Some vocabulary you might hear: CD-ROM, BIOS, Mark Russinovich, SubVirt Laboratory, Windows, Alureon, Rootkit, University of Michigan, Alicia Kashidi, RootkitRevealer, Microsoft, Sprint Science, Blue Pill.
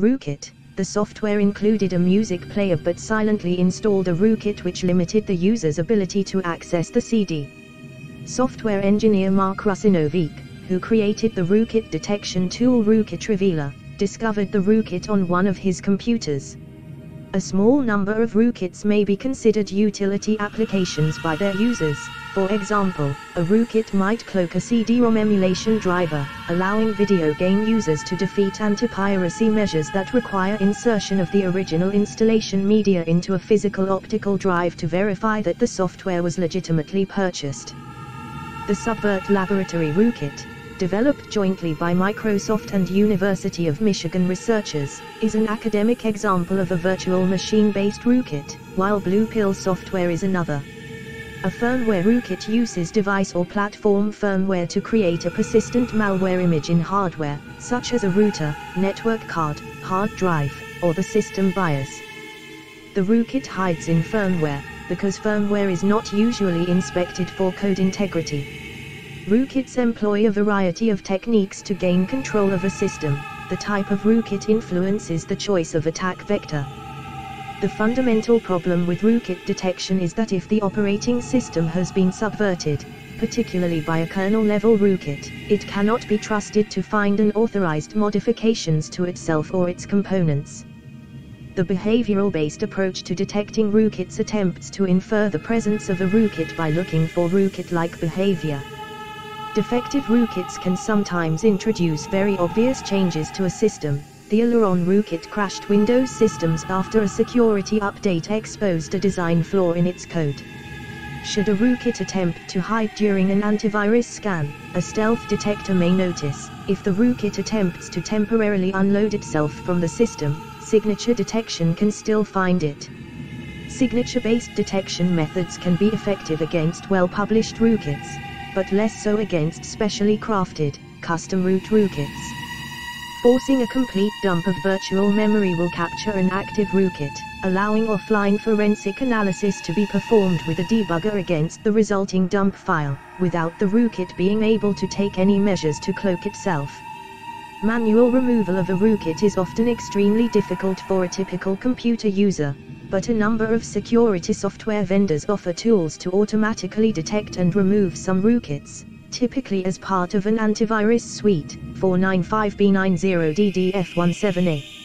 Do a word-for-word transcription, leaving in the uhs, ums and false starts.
Rootkit, the software included a music player but silently installed a Rootkit which limited the user's ability to access the C D. Software engineer Mark Russinovich, who created the Rootkit detection tool RootkitRevealer, discovered the Rootkit on one of his computers. A small number of Rootkits may be considered utility applications by their users. For example, a Rootkit might cloak a C D ROM emulation driver, allowing video game users to defeat anti-piracy measures that require insertion of the original installation media into a physical optical drive to verify that the software was legitimately purchased. The SubVirt Laboratory Rootkit, developed jointly by Microsoft and University of Michigan researchers, is an academic example of a virtual machine-based Rootkit, while Blue Pill software is another. A firmware Rootkit uses device or platform firmware to create a persistent malware image in hardware, such as a router, network card, hard drive, or the system BIOS. The Rootkit hides in firmware, because firmware is not usually inspected for code integrity. Rootkits employ a variety of techniques to gain control of a system. The type of Rootkit influences the choice of attack vector. The fundamental problem with Rootkit detection is that if the operating system has been subverted, particularly by a kernel-level Rootkit, it cannot be trusted to find unauthorized modifications to itself or its components. The behavioral-based approach to detecting Rootkits attempts to infer the presence of a Rootkit by looking for Rootkit-like behavior. Defective Rootkits can sometimes introduce very obvious changes to a system. The Alureon Rootkit crashed Windows systems after a security update exposed a design flaw in its code. Should a Rootkit attempt to hide during an antivirus scan, a stealth detector may notice. If the Rootkit attempts to temporarily unload itself from the system, signature detection can still find it. Signature-based detection methods can be effective against well-published Rootkits, but less so against specially crafted, custom root Rootkits. Forcing a complete dump of virtual memory will capture an active Rootkit, allowing offline forensic analysis to be performed with a debugger against the resulting dump file, without the Rootkit being able to take any measures to cloak itself. Manual removal of a Rootkit is often extremely difficult for a typical computer user, but a number of security software vendors offer tools to automatically detect and remove some Rootkits, typically as part of an antivirus suite, four ninety-five B ninety D D F seventeen A.